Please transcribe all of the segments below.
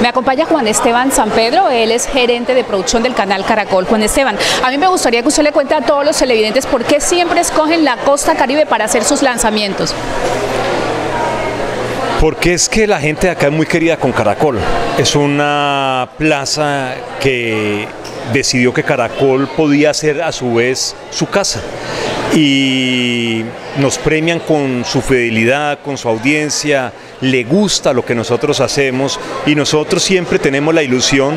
Me acompaña Juan Esteban Sampedro, él es gerente de producción del canal Caracol. Juan Esteban, a mí me gustaría que usted le cuente a todos los televidentes por qué siempre escogen la costa Caribe para hacer sus lanzamientos. Porque es que la gente de acá es muy querida con Caracol. Es una plaza que decidió que Caracol podía ser a su vez su casa. Y nos premian con su fidelidad, con su audiencia, le gusta lo que nosotros hacemos y nosotros siempre tenemos la ilusión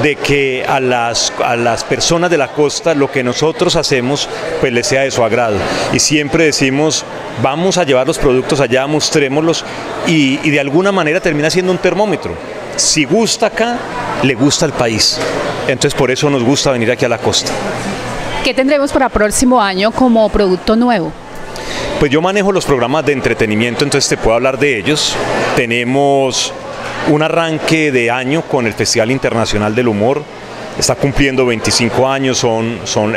de que a las personas de la costa lo que nosotros hacemos pues les sea de su agrado. Y siempre decimos, vamos a llevar los productos allá, mostrémoslos y de alguna manera termina siendo un termómetro. Si gusta acá, le gusta el país. Entonces por eso nos gusta venir aquí a la costa. ¿Qué tendremos para el próximo año como producto nuevo? Pues yo manejo los programas de entretenimiento, entonces te puedo hablar de ellos. Tenemos un arranque de año con el Festival Internacional del Humor. Está cumpliendo 25 años, son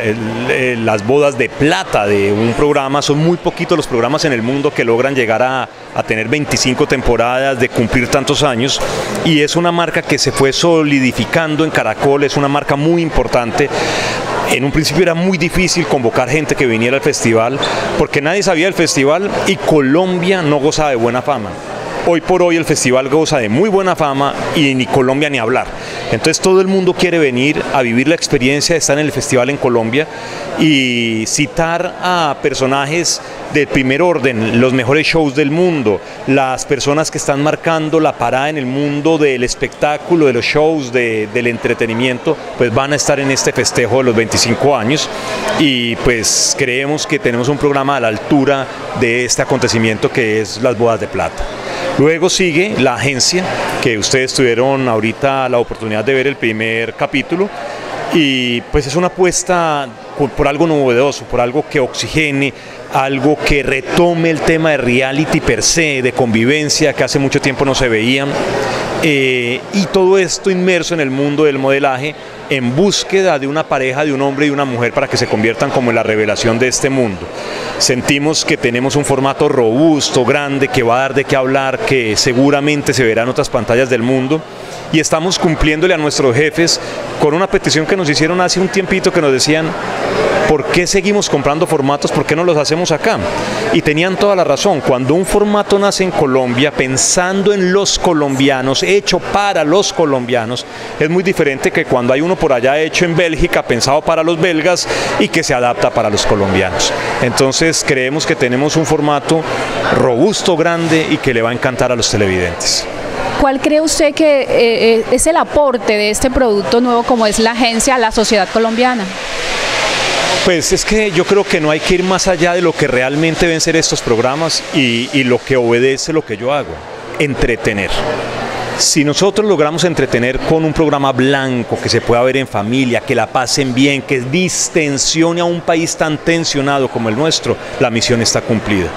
las bodas de plata de un programa. Son muy poquitos los programas en el mundo que logran llegar a tener 25 temporadas, de cumplir tantos años. Y es una marca que se fue solidificando en Caracol, es una marca muy importante. En un principio era muy difícil convocar gente que viniera al festival porque nadie sabía del festival y Colombia no gozaba de buena fama. Hoy por hoy el festival goza de muy buena fama y ni Colombia ni hablar. Entonces todo el mundo quiere venir a vivir la experiencia de estar en el festival en Colombia y citar a personajes de primer orden, los mejores shows del mundo, las personas que están marcando la parada en el mundo del espectáculo, de los shows, del entretenimiento, pues van a estar en este festejo de los 25 años y pues creemos que tenemos un programa a la altura de este acontecimiento que es las bodas de plata. Luego sigue la agencia, que ustedes tuvieron ahorita la oportunidad de ver el primer capítulo, y pues es una apuesta por algo novedoso, por algo que oxigene, algo que retome el tema de reality per se, de convivencia, que hace mucho tiempo no se veían, y todo esto inmerso en el mundo del modelaje, en búsqueda de una pareja, de un hombre y una mujer para que se conviertan como en la revelación de este mundo. Sentimos que tenemos un formato robusto, grande, que va a dar de qué hablar, que seguramente se verá en otras pantallas del mundo. Y estamos cumpliéndole a nuestros jefes con una petición que nos hicieron hace un tiempito, que nos decían, ¿por qué seguimos comprando formatos? ¿Por qué no los hacemos acá? Y tenían toda la razón. Cuando un formato nace en Colombia, pensando en los colombianos, hecho para los colombianos, es muy diferente que cuando hay uno por allá hecho en Bélgica, pensado para los belgas y que se adapta para los colombianos. Entonces creemos que tenemos un formato robusto, grande y que le va a encantar a los televidentes. ¿Cuál cree usted que es el aporte de este producto nuevo como es la agencia a la sociedad colombiana? Pues es que yo creo que no hay que ir más allá de lo que realmente deben ser estos programas y lo que obedece lo que yo hago, entretener. Si nosotros logramos entretener con un programa blanco que se pueda ver en familia, que la pasen bien, que distensione a un país tan tensionado como el nuestro, la misión está cumplida.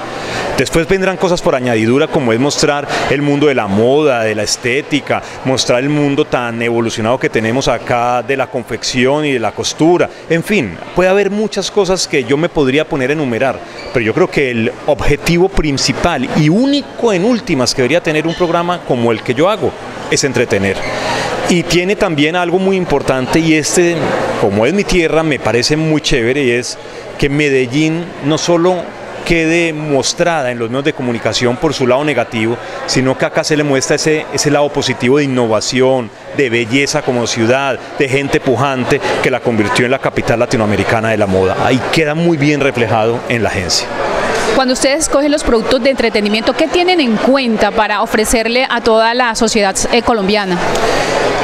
Después vendrán cosas por añadidura como es mostrar el mundo de la moda, de la estética, mostrar el mundo tan evolucionado que tenemos acá de la confección y de la costura. En fin, puede haber muchas cosas que yo me podría poner a enumerar, pero yo creo que el objetivo principal y único en últimas que debería tener un programa como el que yo hago es entretener. Y tiene también algo muy importante y como es mi tierra, me parece muy chévere y es que Medellín no solo quede mostrada en los medios de comunicación por su lado negativo, sino que acá se le muestra ese lado positivo de innovación, de belleza como ciudad, de gente pujante que la convirtió en la capital latinoamericana de la moda. Ahí queda muy bien reflejado en la agencia. Cuando ustedes escogen los productos de entretenimiento, ¿qué tienen en cuenta para ofrecerle a toda la sociedad colombiana?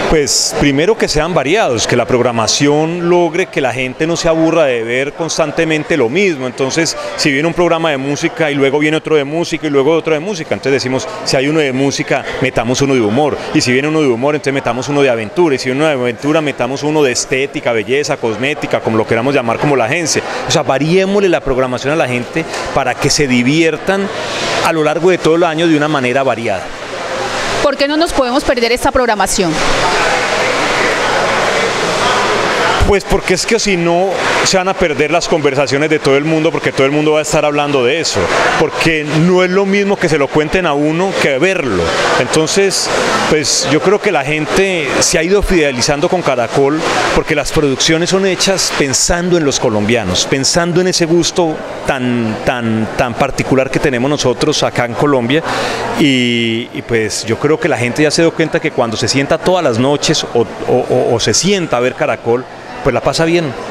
Pues primero que sean variados, que la programación logre que la gente no se aburra de ver constantemente lo mismo. Entonces, si viene un programa de música y luego viene otro de música y luego otro de música, entonces decimos, si hay uno de música, metamos uno de humor. Y si viene uno de humor, entonces metamos uno de aventura. Y si uno de aventura, metamos uno de estética, belleza, cosmética, como lo queramos llamar como la agencia. O sea, variémosle la programación a la gente para que se diviertan a lo largo de todo el año de una manera variada. ¿Por qué no nos podemos perder esta programación? Pues porque es que si no se van a perder las conversaciones de todo el mundo, porque todo el mundo va a estar hablando de eso, porque no es lo mismo que se lo cuenten a uno que verlo. Entonces, pues yo creo que la gente se ha ido fidelizando con Caracol porque las producciones son hechas pensando en los colombianos, pensando en ese gusto tan particular que tenemos nosotros acá en Colombia, y pues yo creo que la gente ya se dio cuenta que cuando se sienta todas las noches o se sienta a ver Caracol, pues la pasa bien.